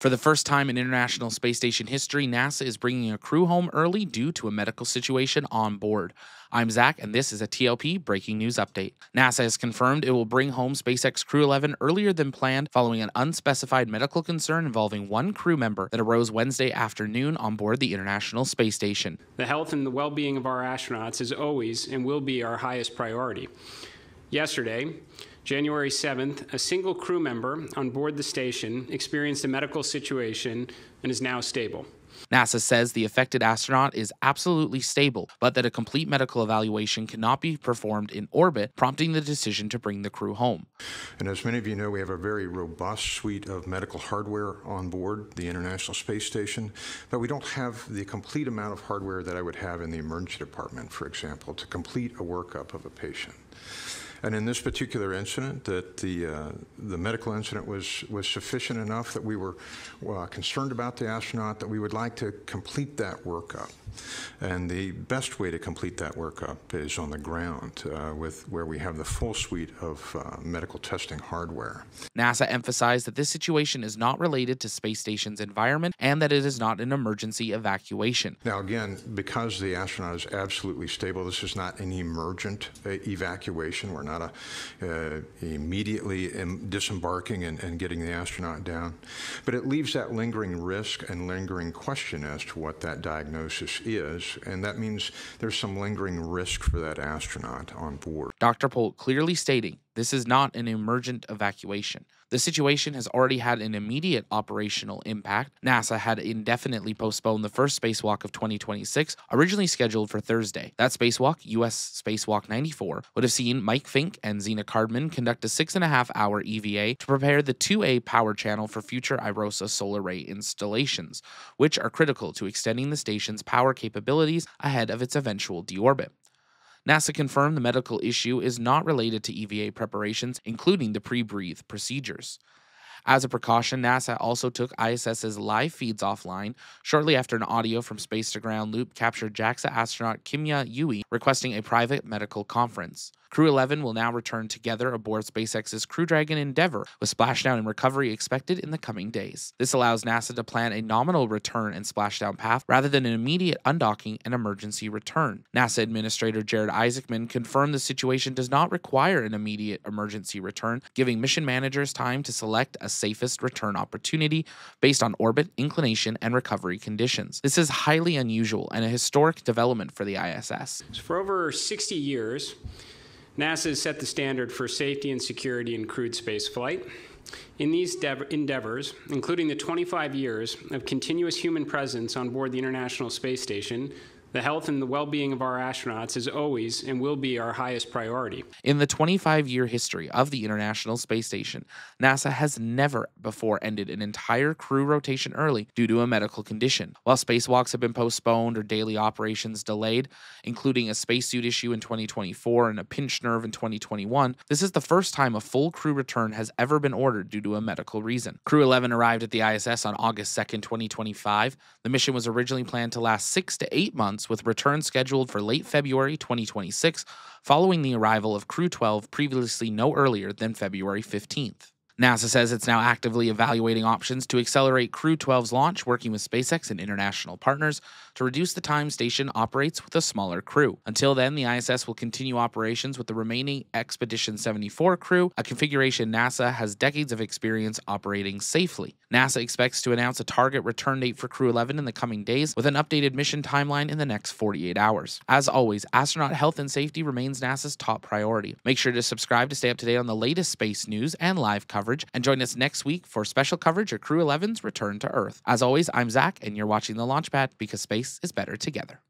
For the first time in International Space Station history, NASA is bringing a crew home early due to a medical situation on board. I'm Zach, and this is a TLP Breaking News Update. NASA has confirmed it will bring home SpaceX Crew 11 earlier than planned following an unspecified medical concern involving one crew member that arose Wednesday afternoon on board the International Space Station. The health and the well-being of our astronauts is always and will be our highest priority. Yesterday, January 7th, a single crew member on board the station experienced a medical situation and is now stable. NASA says the affected astronaut is absolutely stable, but that a complete medical evaluation cannot be performed in orbit, prompting the decision to bring the crew home. And as many of you know, we have a very robust suite of medical hardware on board the International Space Station, but we don't have the complete amount of hardware that I would have in the emergency department, for example, to complete a workup of a patient. And in this particular incident, that the medical incident was sufficient enough that we were concerned about the astronaut, that we would like to complete that workup. And the best way to complete that workup is on the ground, where we have the full suite of medical testing hardware. NASA emphasized that this situation is not related to space station's environment and that it is not an emergency evacuation. Now again, because the astronaut is absolutely stable, this is not an emergent evacuation. We're not immediately disembarking and getting the astronaut down. But it leaves that lingering risk and lingering question as to what that diagnosis is, and that means there's some lingering risk for that astronaut on board. Dr. Polk clearly stating, this is not an emergent evacuation. The situation has already had an immediate operational impact. NASA had indefinitely postponed the first spacewalk of 2026, originally scheduled for Thursday. That spacewalk, U.S. Spacewalk 94, would have seen Mike Fink and Xena Cardman conduct a 6.5-hour EVA to prepare the 2A power channel for future IROSA solar array installations, which are critical to extending the station's power capabilities ahead of its eventual deorbit. NASA confirmed the medical issue is not related to EVA preparations, including the pre-breathe procedures. As a precaution, NASA also took ISS's live feeds offline shortly after an audio from space-to-ground loop captured JAXA astronaut Kimiya Yui requesting a private medical conference. Crew 11 will now return together aboard SpaceX's Crew Dragon Endeavor, with splashdown and recovery expected in the coming days. This allows NASA to plan a nominal return and splashdown path rather than an immediate undocking and emergency return. NASA Administrator Jared Isaacman confirmed the situation does not require an immediate emergency return, giving mission managers time to select a safest return opportunity based on orbit, inclination, and recovery conditions. This is highly unusual and a historic development for the ISS. For over 60 years, NASA has set the standard for safety and security in crewed space flight. In these endeavors, including the 25 years of continuous human presence on board the International Space Station, the health and the well-being of our astronauts is always and will be our highest priority. In the 25-year history of the International Space Station, NASA has never before ended an entire crew rotation early due to a medical condition. While spacewalks have been postponed or daily operations delayed, including a spacesuit issue in 2024 and a pinched nerve in 2021, this is the first time a full crew return has ever been ordered due to a medical reason. Crew 11 arrived at the ISS on August 2nd, 2025. The mission was originally planned to last 6 to 8 months, with return scheduled for late February 2026, following the arrival of Crew 12 previously no earlier than February 15th. NASA says it's now actively evaluating options to accelerate Crew 12's launch, working with SpaceX and international partners to reduce the time station operates with a smaller crew. Until then, the ISS will continue operations with the remaining Expedition 74 crew, a configuration NASA has decades of experience operating safely. NASA expects to announce a target return date for Crew 11 in the coming days, with an updated mission timeline in the next 48 hours. As always, astronaut health and safety remains NASA's top priority. Make sure to subscribe to stay up to date on the latest space news and live coverage, and join us next week for special coverage of Crew 11's return to Earth. As always, I'm Zach, and you're watching The Launchpad, because space is better together.